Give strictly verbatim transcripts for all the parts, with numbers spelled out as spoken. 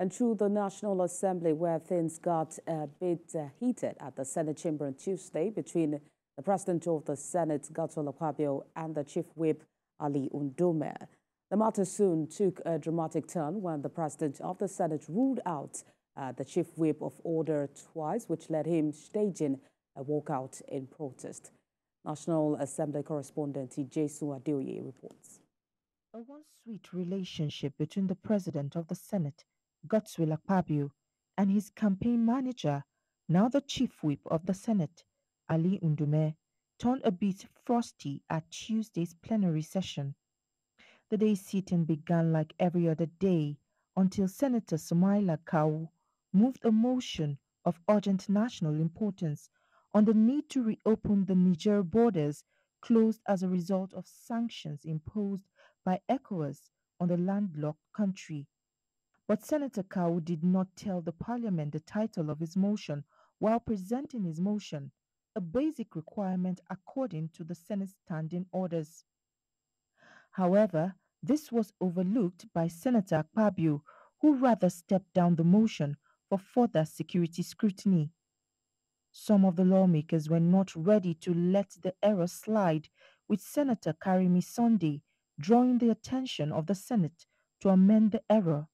And through the National Assembly, where things got a bit uh, heated at the Senate chamber on Tuesday between the President of the Senate, Godswill Akpabio, and the Chief Whip, Ali Ndume. The matter soon took a dramatic turn when the President of the Senate ruled out uh, the Chief Whip of order twice, which led him staging a walkout in protest. National Assembly correspondent Ijeoma Adeoye reports. A once-sweet relationship between the President of the Senate, Godswill Akpabio, and his campaign manager, now the Chief Whip of the Senate, Ali Ndume, turned a bit frosty at Tuesday's plenary session. The day's sitting began like every other day until Senator Sumaila Kawu moved a motion of urgent national importance on the need to reopen the Niger borders closed as a result of sanctions imposed by ECOWAS on the landlocked country. But Senator Kawu did not tell the parliament the title of his motion while presenting his motion, a basic requirement according to the Senate's standing orders. However, this was overlooked by Senator Akpabio, who rather stepped down the motion for further security scrutiny. Some of the lawmakers were not ready to let the error slide, with Senator Karimi Sondi drawing the attention of the Senate to amend the error.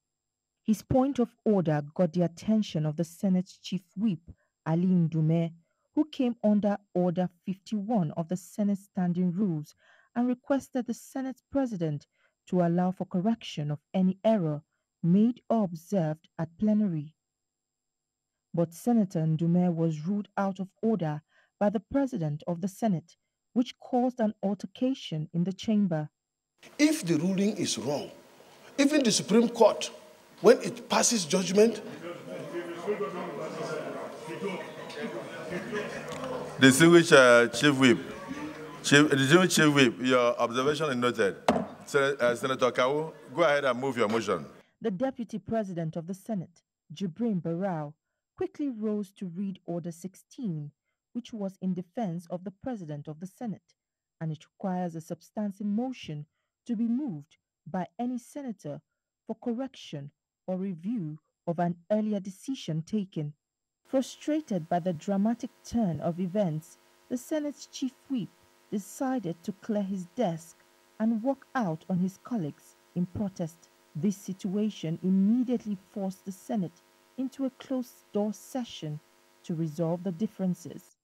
His point of order got the attention of the Senate's Chief Whip, Ali Ndume, who came under Order fifty-one of the Senate Standing Rules and requested the Senate President to allow for correction of any error made or observed at plenary. But Senator Ndume was ruled out of order by the President of the Senate, which caused an altercation in the chamber. If the ruling is wrong, even the Supreme Court, when it passes judgment, distinguished uh, Chief Whip, Chief, distinguished Chief Whip, your observation is noted. Sen uh, Senator Kawu, go ahead and move your motion. The Deputy President of the Senate, Jabrin Barau, quickly rose to read Order sixteen, which was in defense of the President of the Senate, and it requires a substantive motion to be moved by any senator for correction or review of an earlier decision taken. Frustrated by the dramatic turn of events, the Senate's Chief Whip decided to clear his desk and walk out on his colleagues in protest. This situation immediately forced the Senate into a closed-door session to resolve the differences.